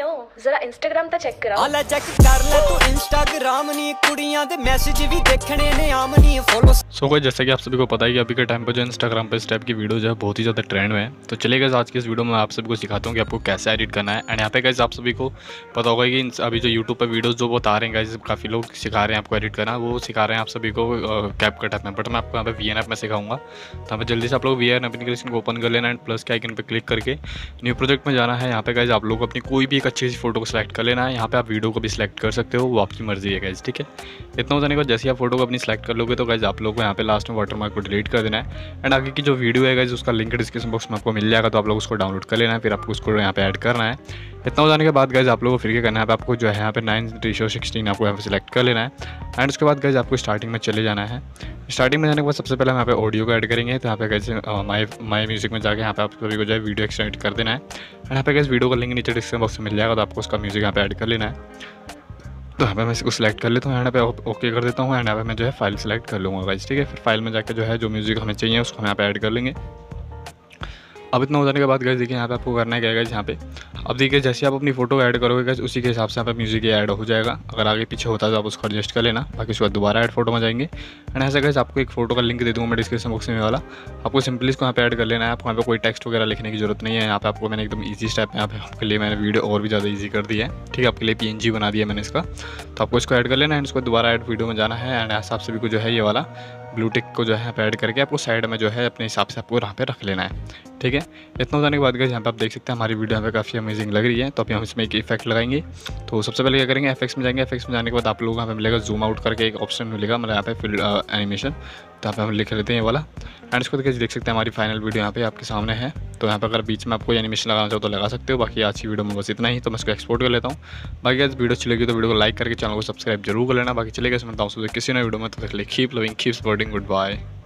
रहे हो, जरा इंस्टाग्राम तो चेक कराओ। आला चेक कर ले तू इंस्टाग्राम नी, कुड़ियां दे मैसेज भी देखने ने आम नी फॉलो। सो गाइस जैसा कि आप सभी को पता ही कि अभी के टाइम पर जो इंस्टाग्राम पे इस टाइप की वीडियो जो है बहुत ही ज़्यादा ट्रेंड में है। तो चलिए गाइस आज की इस वीडियो में आप सभी को सिखाता हूँ कि आपको कैसे एडिट करना है। एंड यहाँ पे गाइस आप सभी को पता होगा कि अभी जो यूट्यूब पर वीडियोज़ जो बता रहे हैं गाइस, काफ़ी लोग सिखा रहे हैं आपको एडिट करना, वो सिखा रहे हैं आप सभी को कैपकट ऐप में। बट मैं आपको यहाँ पे वीएन ऐप में सिखाऊंगा। तो यहाँ पर जल्दी से आप लोग वीएन एप्लीकेशन को ओपन कर लेना एंड प्लस के आइकन पर क्लिक करके न्यू प्रोजेक्ट में जाना है। यहाँ पे गाइस आप लोग अपनी कोई भी एक अच्छी सी फोटो को सिलेक्ट कर लेना है। यहाँ पे आप वीडियो को भी सिलेक्ट कर सकते हो, वो आपकी मर्जी है गाइस, ठीक है। इतना होने के बाद जैसे आप फोटो को अपनी सिलेक्ट कर लोगे तो गाइस आप लोग को यहाँ पे लास्ट में वाटरमार्क को डिलीट कर देना है। एंड आगे की जो वीडियो है गाइस उसका लिंक डिस्क्रिप्शन बॉक्स में आपको मिल जाएगा, तो आप लोग उसको डाउनलोड कर लेना है, फिर आपको उसको यहाँ पे ऐड करना है। इतना हो जाने के बाद गाइस आप लोगों को फिर क्या करना है, आपको जो है यहाँ पे 9:16 आपको यहाँ पे सिलेक्ट कर लेना है। एंड उसके बाद गाइस आपको स्टार्टिंग में चले जाना है। स्टार्टिंग में जाने के बाद सबसे पहले हम यहाँ पे ऑडियो को ऐड करेंगे। तो यहाँ पे गाइस माई म्यूजिक में जाके यहाँ पे आप सभी को जो है वीडियो एक्सटेंड कर देना है। एंड यहाँ पे गाइस वीडियो का लिंक नीचे डिस्क्रिप्शन बॉक्स में मिल जाएगा, तो आपको उसका म्यूजिक यहाँ पे ऐड कर लेना है। तो यहाँ पे मैं इसको सिलेक्ट कर लेता हूँ, यहाँ पे ओके कर देता हूँ। एंड यहाँ पे मैं जो है फाइल सेलेक्ट कर लूँगा गाइस, ठीक है। फिर फाइल में जाकर जो है जो म्यूजिक हमें चाहिए उसको हम यहाँ पे ऐड कर लेंगे। अब इतना हो जाने के बाद गाइस देखिए यहाँ पे आपको करना है क्या गाइस, यहाँ पे अब देखिए जैसे आप अपनी फोटो ऐड करोगे गाइस उसी के हिसाब से यहाँ पे म्यूजिक ऐड हो जाएगा। अगर आगे पीछे होता है तो आप उसको एडजस्ट कर लेना, बाकी उसके बाद दोबारा ऐड फोटो में जाएंगे। एंड ऐसे गाइस आपको एक फोटो का लिंक दे दूँगा मैं डिस्क्रिप्शन बॉक्स में वाला, आपको सिंपली इसको यहाँ पे ऐड कर लेना है। आपको यहाँ पे कोई टेक्स्ट वगैरह लिखने की जरूरत नहीं है। यहाँ पे आपको मैंने एकदम ईजी स्टेप यहाँ पे आपके लिए मैंने वीडियो और भी ज़्यादा ईजी कर दी है, ठीक है। आपके लिए PNG बना दिया मैंने इसका, तो आपको इसको ऐड कर लेना है। इसको दोबारा ऐड वीडियो में जाना है। एंड हिसाब से भी जो है ये वाला ब्लू टिक को जो है यहाँ पे ऐड करके आपको साइड में जो है अपने हिसाब से आपको यहाँ पे रख लेना है, ठीक है। इतना हो जाने के बाद गाइस यहाँ पे आप देख सकते हैं हमारी वीडियो यहाँ पे काफ़ी अमेजिंग लग रही है। तो अभी हम इसमें एक इफेक्ट लगाएंगे। तो सबसे पहले क्या करेंगे, एफेक्ट्स में जाएंगे। एफेक्ट्स में जाने के बाद आप लोग यहाँ पे मिलेगा जूम आउट करके एक ऑप्शन मिलेगा, मतलब यहाँ पे फील्ड एनिमेशन, तो यहाँ पे हम लिख लेते हैं ये वाला। एंड इसको देखिए देख सकते हैं हमारी फाइनल वीडियो यहाँ पे आपके सामने है। तो यहाँ पे अगर बीच में आपको एनिमेशन लगाना चाहो तो लगा सकते हो। बाकी आज की वीडियो में बस इतना ही, तो मैं इसको एक्सपोर्ट कर लेता हूँ। बाकी आज वीडियो अच्छी लगी तो वीडियो को लाइक करके चैनल को सब्सक्राइब जरूर कर लेना। बाकी चलेगा इसमें किसी नए वीडियो में, तो देख keep loving keep supporting, good bye.